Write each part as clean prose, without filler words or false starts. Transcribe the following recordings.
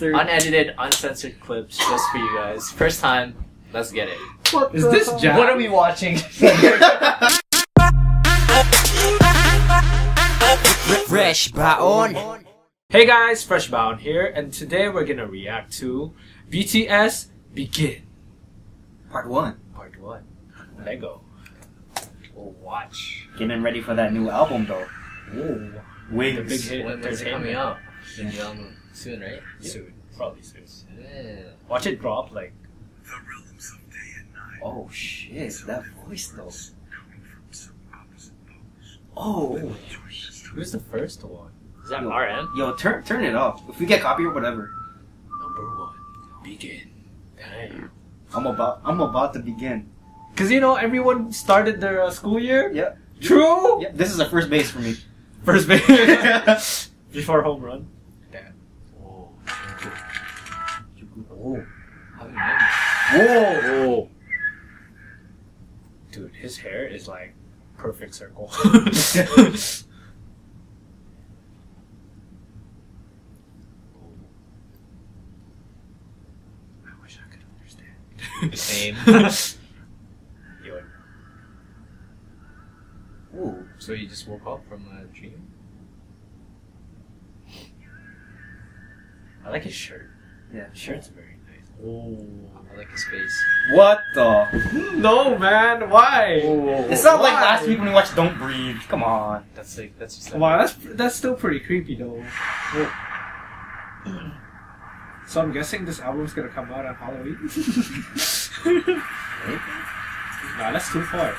Unedited, uncensored clips just for you guys. First time, let's get it. What is this job? What are we watching? Fresh Baon. Hey guys, Fresh Baon here, and today we're gonna react to BTS Begin. Part 1. Lego. We'll watch. Getting ready for that new album though. Ooh. Wings. Big hit. When's it coming out? Soon, right? Yeah. Soon. Probably soon. Yeah. Watch it drop like... The realms of day and night. Oh shit, so that voice though. Oh. Who's the first one? Is that RM? Yo, turn it off. If we get copy or whatever. Number 1. Begin. Damn. I'm about to begin. Cause you know, everyone started their school year? Yep. True? Yep. This is a first base for me. First base? Before home run? Damn. Oh. Oh. Whoa! Dude, his hair is like perfect circle. Same. Ooh, so you just woke up from a dream? I like his shirt. Yeah, his shirt's very nice. Oh, I like his face. What the? No, man, why? Oh, it's not why? Like last week when we watched Don't Breathe. Come on. That's like, that's just like... Wow, that's still pretty creepy though. Oh. So I'm guessing this album's gonna come out on Halloween? Nah, that's too far.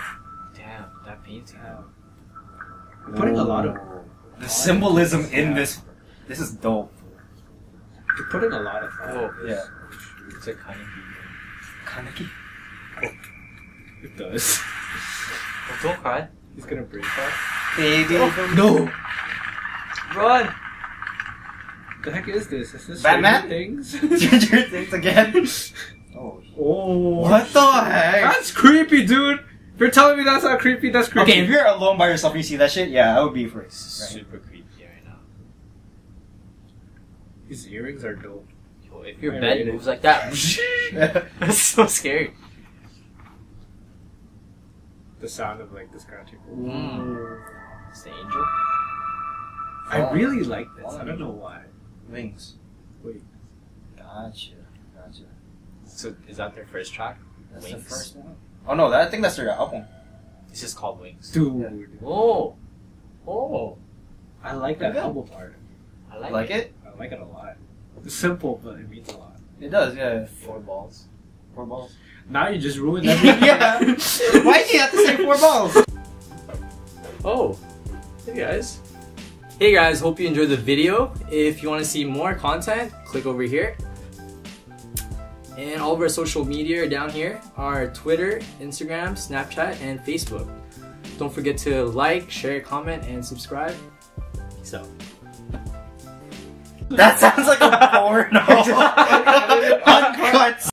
Damn, that painting. We're putting a lot of... The symbolism in this... This is dope. You're putting a lot of... Oh, yeah. It's like Kaneki. Kaneki? Oh. It does. Oh, don't cry. He's gonna break that. Oh, no! Run! The heck is this? Is this Batman? Stranger Things again? Oh. Oh. What the heck? That's creepy, dude. If you're telling me that's not creepy, that's creepy. Okay, if you're alone by yourself and you see that shit, yeah, I would be afraid. Right? Super creepy right now. His earrings are dope. Yo, if your bed moves like that, that's so scary. The sound of like the scratching. It's the angel. I really like this. I don't know why. Wings. Wait. Gotcha. So is that their first track? That's Wings? The first one? Oh no, I think that's their album. It's just called Wings. Dude. Yeah. Oh. I like that album art. I like it. I like it a lot. It's simple, but it means a lot. It does, yeah. 4 balls. 4 balls. Now you just ruined everything. Yeah. Why do you have to say 4 balls? Oh. Hey guys. Hey guys, hope you enjoyed the video. If you want to see more content, click over here. And all of our social media are down here, our Twitter, Instagram, Snapchat, and Facebook. Don't forget to like, share, comment, and subscribe. So. That sounds like a porno. Uncut.